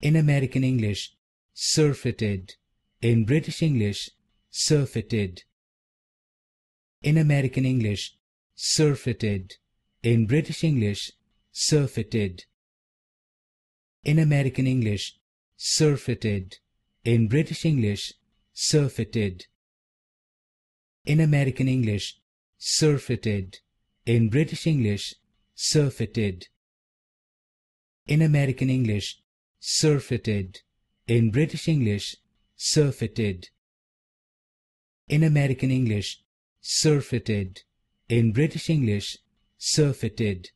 in American English, surfeited; in British English, surfeited; in American English, surfeited; in British English, surfeited; in American English, surfeited; in British English, surfeited; in American English, surfeited; in British English, surfeited; in American English, surfeited; in British English, surfeited; in American English, surfeited; in British English, surfeited.